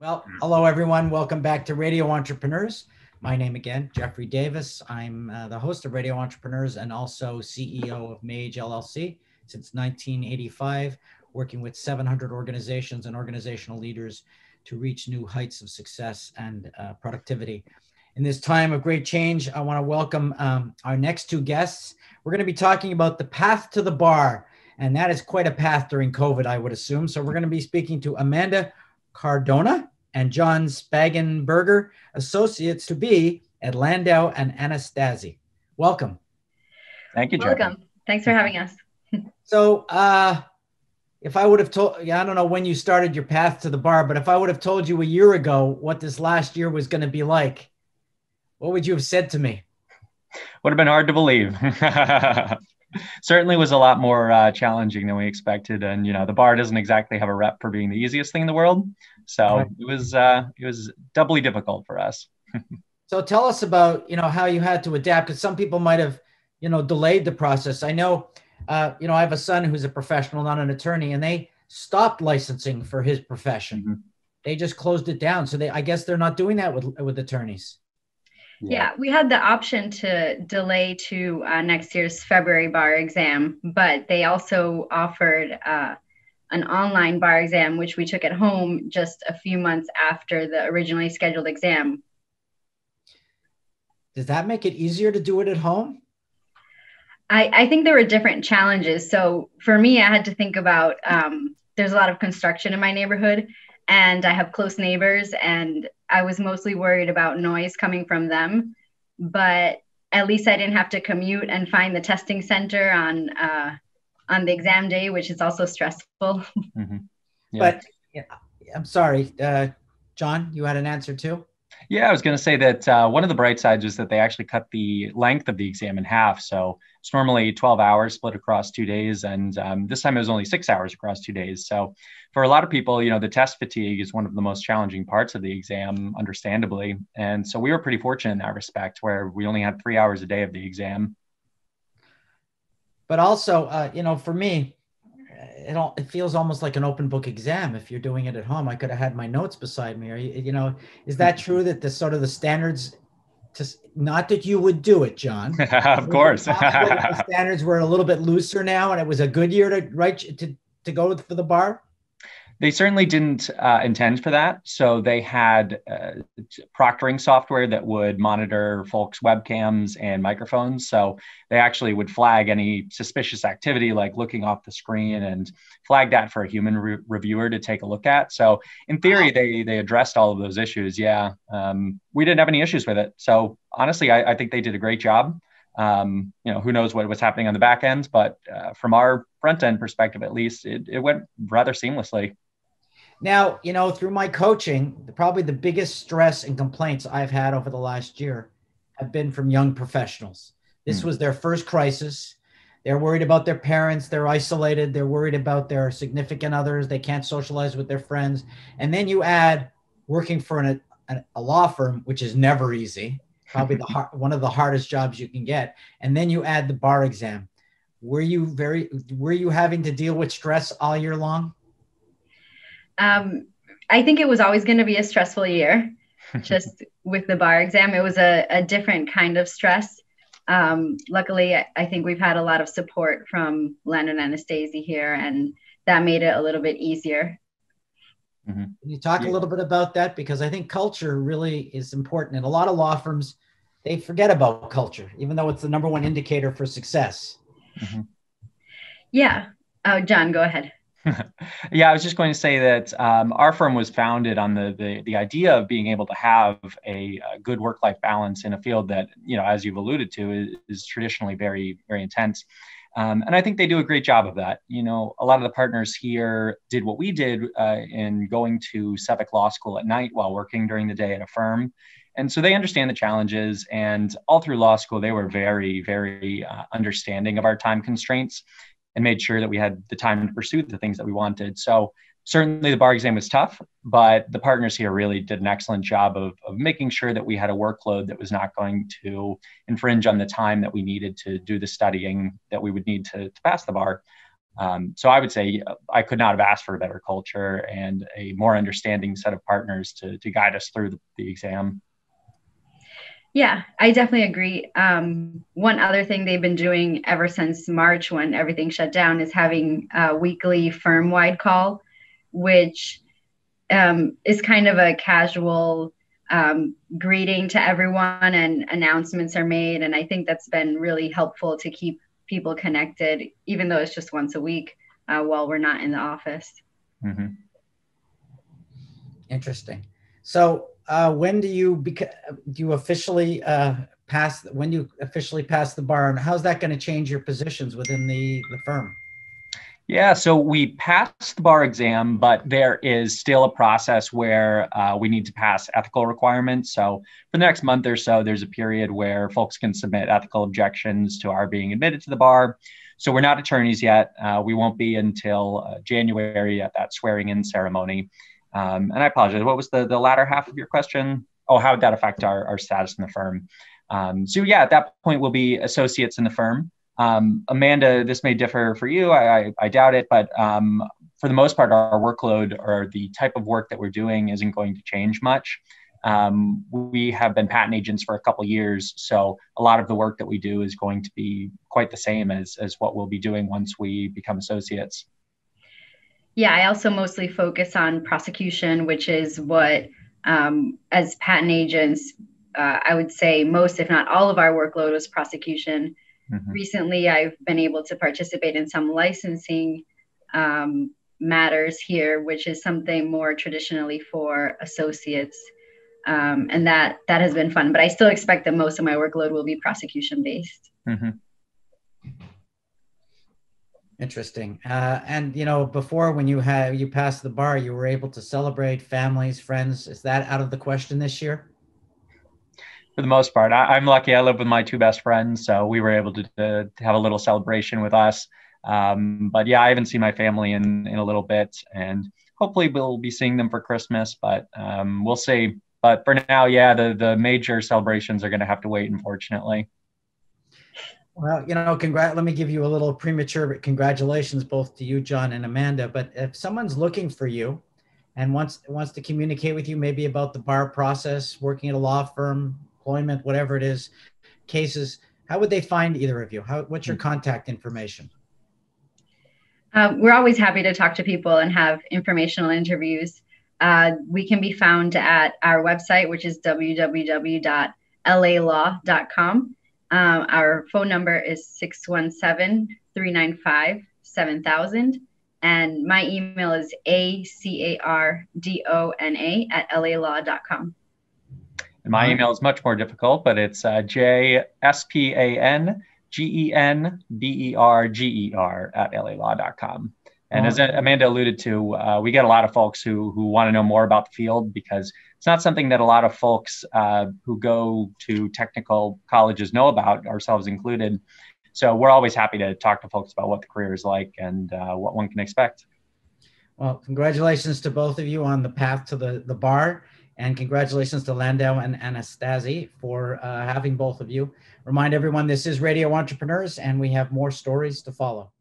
Well, hello everyone. Welcome back to Radio Entrepreneurs. My name again, Jeffrey Davis. I'm the host of Radio Entrepreneurs and also CEO of Mage LLC since 1985, working with 700 organizations and organizational leaders to reach new heights of success and productivity. In this time of great change, I want to welcome our next two guests. We're going to be talking about the path to the bar, and that is quite a path during COVID, I would assume. So we're going to be speaking to Amanda Cardona and John Spangenberger, associates to be at Landau and Anastasi. Welcome. Thank you, John. Welcome. Thanks for having us. So if I would have told, I don't know when you started your path to the bar, but if I would have told you a year ago what this last year was going to be like, what would you have said to me? Would have been hard to believe. Certainly was a lot more challenging than we expected, and the bar doesn't exactly have a rep for being the easiest thing in the world, so it was doubly difficult for us. So tell us about how you had to adapt, because some people might have delayed the process. I know I have a son who's a professional, not an attorney, and they stopped licensing for his profession. Mm-hmm. They just closed it down, so I guess they're not doing that with attorneys. Yeah, we had the option to delay to next year's February bar exam, but they also offered an online bar exam, which we took at home just a few months after the originally scheduled exam. Does that make it easier to do it at home? I think there were different challenges. So for me, I had to think about, there's a lot of construction in my neighborhood, and I have close neighbors, and I was mostly worried about noise coming from them, but at least I didn't have to commute and find the testing center on the exam day, which is also stressful. Mm-hmm. Yeah. But I'm sorry, John, you had an answer too? Yeah, I was going to say that one of the bright sides is that they actually cut the length of the exam in half. So it's normally 12 hours split across 2 days. And this time it was only 6 hours across 2 days. So for a lot of people, the test fatigue is one of the most challenging parts of the exam, understandably. And so we were pretty fortunate in that respect, where we only had 3 hours a day of the exam. But also, for me, it feels almost like an open book exam. If you're doing it at home, I could have had my notes beside me. Or, is that true that the sort of the standards, not that you would do it, John. Of course. The standards were a little bit looser now, and it was a good year to go for the bar. They certainly didn't intend for that. So they had proctoring software that would monitor folks' webcams and microphones. So they actually would flag any suspicious activity, like looking off the screen, and flag that for a human reviewer to take a look at. So in theory, they addressed all of those issues. Yeah, we didn't have any issues with it. So honestly, I think they did a great job. Who knows what was happening on the back end, but from our front end perspective, at least, it went rather seamlessly. Now, through my coaching, probably the biggest stress and complaints I've had over the last year have been from young professionals. This was their first crisis. They're worried about their parents. They're isolated. They're worried about their significant others. They can't socialize with their friends. And then you add working for a law firm, which is never easy, probably one of the hardest jobs you can get. And then you add the bar exam. Were you having to deal with stress all year long? I think it was always going to be a stressful year. Just with the bar exam, it was a different kind of stress. Luckily, I think we've had a lot of support from Landau and Anastasi here, and that made it a little bit easier. Mm-hmm. Can you talk a little bit about that? Because I think culture really is important. And a lot of law firms, they forget about culture, even though it's the #1 indicator for success. Mm-hmm. Yeah. Oh, John, go ahead. Yeah, I was just going to say that our firm was founded on the idea of being able to have a good work-life balance in a field that, as you've alluded to, is traditionally very, very intense. And I think they do a great job of that. A lot of the partners here did what we did in going to Suffolk Law School at night while working during the day at a firm. And so they understand the challenges, and all through law school, they were very, very understanding of our time constraints and made sure that we had the time to pursue the things that we wanted. So certainly the bar exam was tough, but the partners here really did an excellent job of making sure that we had a workload that was not going to infringe on the time that we needed to do the studying that we would need to pass the bar. So I would say I could not have asked for a better culture and a more understanding set of partners to guide us through the exam. Yeah, I definitely agree. One other thing they've been doing ever since March, when everything shut down, is having a weekly firm-wide call, which is kind of a casual greeting to everyone, and announcements are made. And I think that's been really helpful to keep people connected, even though it's just once a week while we're not in the office. Mm-hmm. Interesting. So when do you officially pass the bar, and how's that going to change your positions within the firm? Yeah, so we passed the bar exam, but there is still a process where we need to pass ethical requirements. So for the next month or so, there's a period where folks can submit ethical objections to our being admitted to the bar. So we're not attorneys yet. We won't be until January at that swearing-in ceremony. And I apologize, what was the latter half of your question? Oh, how would that affect our status in the firm? So yeah, at that point, we'll be associates in the firm. Amanda, this may differ for you, I doubt it, but for the most part, our workload or the type of work that we're doing isn't going to change much. We have been patent agents for a couple years, so a lot of the work that we do is going to be quite the same as what we'll be doing once we become associates. Yeah, I also mostly focus on prosecution, which is what, as patent agents, I would say most, if not all of our workload was prosecution. Mm-hmm. Recently, I've been able to participate in some licensing matters here, which is something more traditionally for associates. And that has been fun, but I still expect that most of my workload will be prosecution based. Mm-hmm. Interesting. And you know, before when you passed the bar, you were able to celebrate families, friends. Is that out of the question this year? For the most part, I'm lucky. I live with my two best friends, so we were able to have a little celebration with us. But yeah, I haven't seen my family in a little bit, and hopefully we'll be seeing them for Christmas, but we'll see. But for now, yeah, the major celebrations are going to have to wait, unfortunately. Well, you know, let me give you a little premature, but congratulations both to you, John and Amanda. But if someone's looking for you and wants to communicate with you, maybe about the bar process, working at a law firm, employment, whatever it is, cases, how would they find either of you? What's your contact information? We're always happy to talk to people and have informational interviews. We can be found at our website, which is www.lalaw.com. Our phone number is 617-395-7000. And my email is acardona@lalaw.com. My email is much more difficult, but it's jspangenberger@lalaw.com. And as Amanda alluded to, we get a lot of folks who want to know more about the field, because it's not something that a lot of folks who go to technical colleges know about, ourselves included. So we're always happy to talk to folks about what the career is like and what one can expect. Well, congratulations to both of you on the path to the bar. And congratulations to Landau and Anastasi for having both of you. Remind everyone, this is Radio Entrepreneurs, and we have more stories to follow.